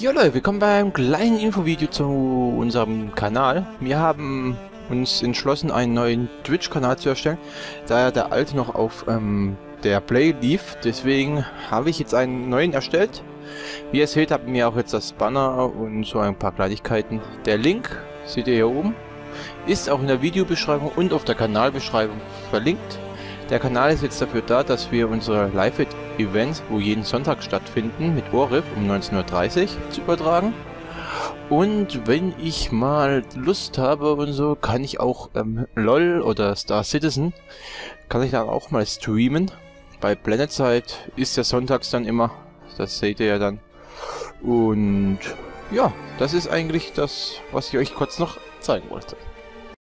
Jo Leute, willkommen bei einem kleinen Infovideo zu unserem Kanal. Wir haben uns entschlossen, einen neuen Twitch-Kanal zu erstellen, da ja der alte noch auf der Play lief. Deswegen habe ich jetzt einen neuen erstellt. Wie ihr seht, haben wir auch jetzt das Banner und so ein paar Kleinigkeiten. Der Link, seht ihr hier oben, ist auch in der Videobeschreibung und auf der Kanalbeschreibung verlinkt. Der Kanal ist jetzt dafür da, dass wir unsere Live-Events, wo jeden Sonntag stattfinden, mit Orif um 19:30 Uhr zu übertragen. Und wenn ich mal Lust habe und so, kann ich auch LOL oder Star Citizen, kann ich dann auch mal streamen. Bei Planet Side ist ja sonntags dann immer, das seht ihr ja dann. Und ja, das ist eigentlich das, was ich euch kurz noch zeigen wollte.